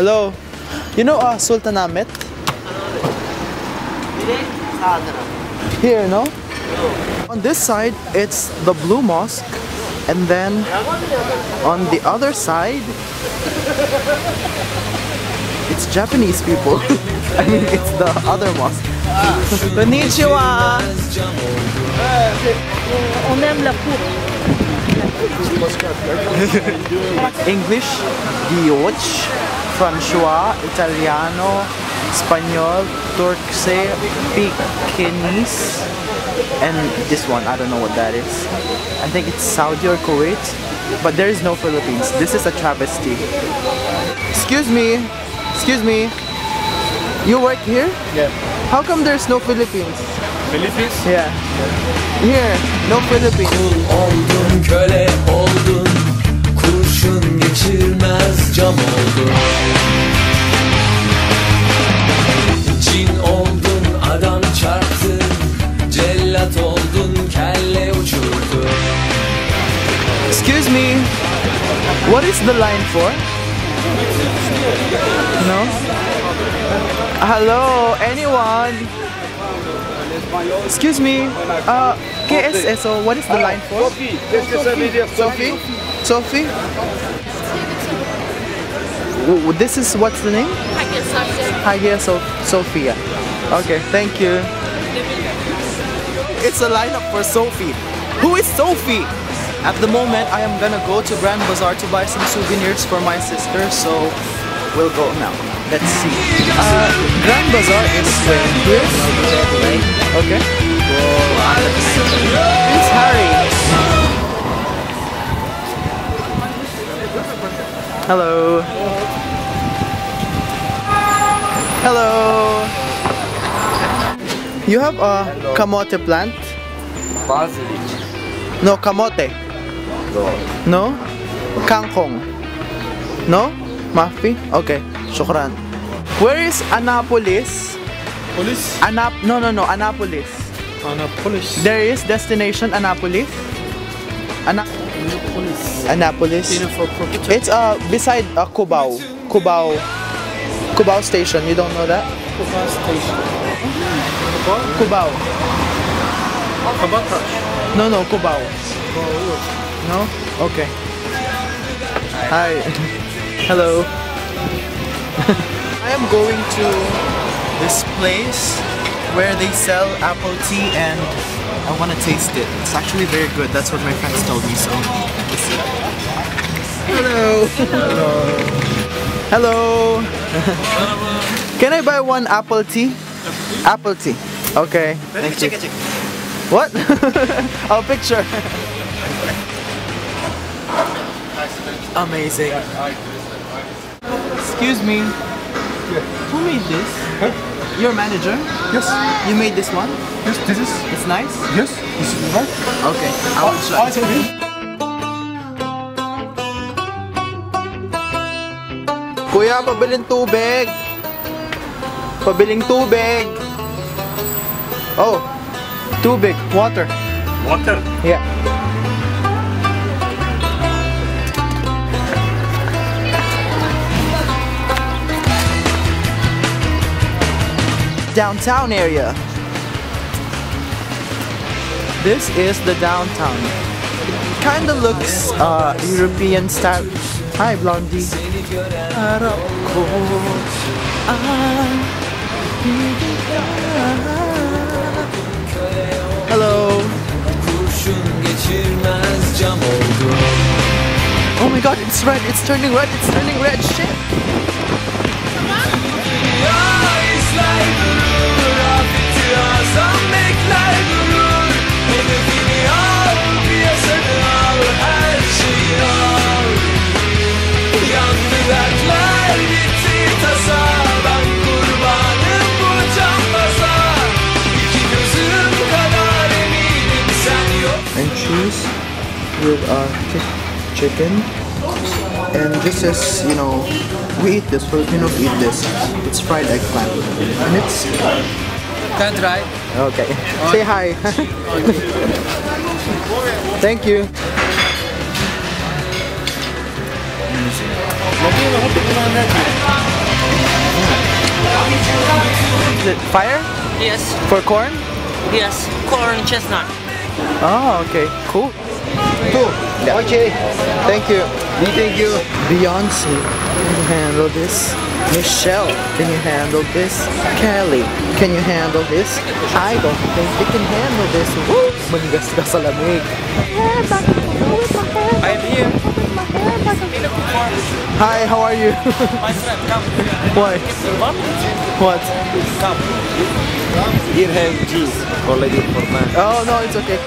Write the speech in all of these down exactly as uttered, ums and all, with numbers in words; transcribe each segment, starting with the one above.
Hello. You know uh, Sultan Ahmed? Here, no? On this side, it's the Blue Mosque. And then on the other side, it's Japanese people. I mean, it's the other mosque. Konnichiwa! On aime la coupe. English, Dioch, Francois, Italiano, Spanish, Turkse, Pekinese, and this one, I don't know what that is. I think it's Saudi or Kuwait, but there is no Philippines. This is a travesty. Excuse me, excuse me. You work here? Yeah. How come there's no Philippines? Philippines? Yeah. Here, no Philippines. Excuse me, what is the line for? No? Hello, anyone? Excuse me, uh, K S S O, what is the line for? Sophie? Sophie? Sophie? This is, what's the name? Hagia Sophia. Okay, thank you. It's a lineup for Sophie. Who is Sophie? At the moment, I am gonna go to Grand Bazaar to buy some souvenirs for my sister, so we'll go now. Let's see. Uh, Grand Bazaar is right here. Okay. It's Harry. Hello. Hello. You have a kamote plant? Basilic. No, kamote. No? Kangkong? No? Mafi? Okay, shukran. Where is Annapolis? Police? Anap no, no, no, Annapolis. Annapolis. There is destination Annapolis. Ana Annapolis. Annapolis. It's uh, beside uh, Kubao. Kubao. Kubao Station, you don't know that? Kubao Station. Kubao. Kubao. No, no, Kubao. Kubao. No? Okay. Hi. Hello. I am going to this place where they sell apple tea and I want to taste it. It's actually very good. That's what my friends told me, so let's see. Hello. Hello. Hello. Can I buy one apple tea? Apple tea. Okay. Thank you. What? I'll picture. Amazing. Excuse me. Who made this? Huh? Your manager? Yes. You made this one? Yes, this is. It's nice? Yes, this is right. Okay, I will try. I Kuya, pabiling tubig. Pabiling tubig. Oh, tubig, water. Water? Yeah. Downtown area. This is the downtown. It kind of looks uh, European style. Hi, Blondie. Hello. Oh my God! It's red. It's turning red. It's turning red. Shit. And cheese with uh, chicken, and this is, you know, we eat this, Filipinos eat this. It's fried eggplant, and it's... Can I try? Okay. Okay. Say hi. Thank you. museum. Is it fire? Yes. For corn? Yes, corn and chestnut. Oh, okay, cool. Cool. Yeah. Okay, thank you. Thank you. Beyonce, can you handle this? Michelle, can you handle this? Kelly, can you handle this? I don't think they can handle this. Woo! Manigas ka sa lamig. I'm here. Hi, how are you? My friend, come. Why? What? Come. Here have cheese. Oh no, it's okay.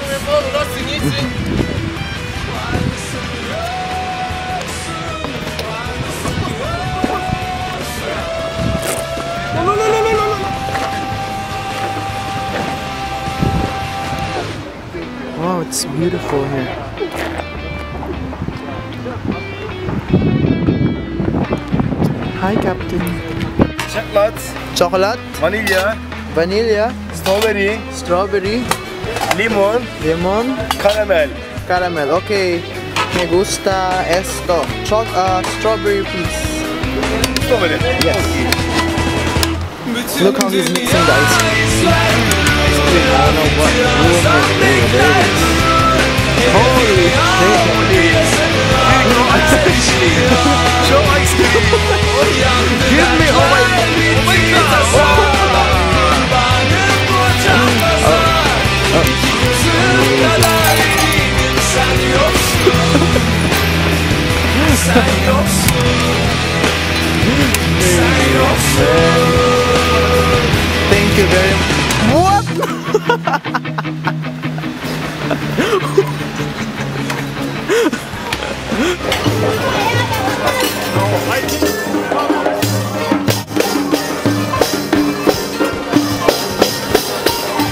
Wow, it's beautiful here. Hi, Captain. Chocolate. Chocolate. Vanilla. Vanilla. Strawberry. Strawberry. Lemon. Lemon. Caramel. Caramel. Okay. Me gusta esto. Choc uh, strawberry, please. Strawberry. Yes. Look how he's mixing, guys. I don't know what room is doing there. Holy shit! Give me, oh my, oh my god! Oh. Oh. Oh. Thank you very much. What?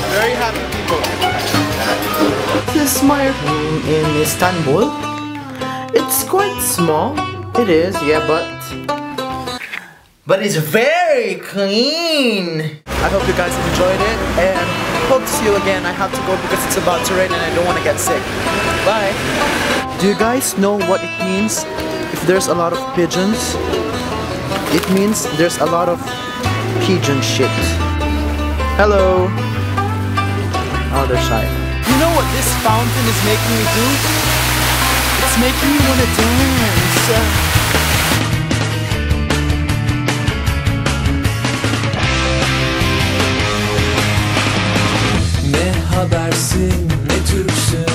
Very happy people. This is my room in Istanbul. It's quite small. It is, yeah, but but it's very clean. I hope you guys enjoyed it, and hope to see you again. I have to go because it's about to rain and I don't want to get sick. Bye! Do you guys know what it means if there's a lot of pigeons? It means there's a lot of pigeon shit. Hello! Other side. You know what this fountain is making me do? It's making me want to dance. Habersin, ne Türksün